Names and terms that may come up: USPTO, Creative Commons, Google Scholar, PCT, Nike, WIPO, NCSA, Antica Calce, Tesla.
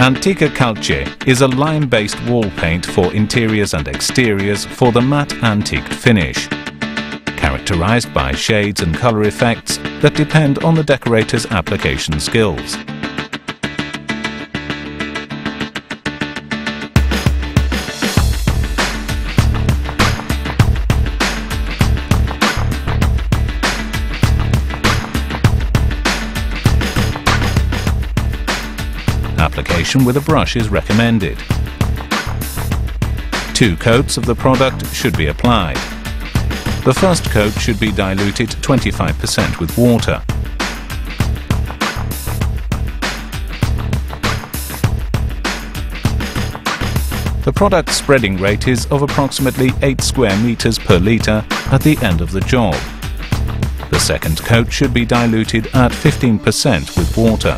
Antica Calce is a lime-based wall paint for interiors and exteriors for the matte antique finish, characterized by shades and color effects that depend on the decorator's application skills. Application with a brush is recommended. 2 coats of the product should be applied. The first coat should be diluted 25% with water. The product spreading rate is of approximately 8 square meters per liter at the end of the job. The second coat should be diluted at 15% with water.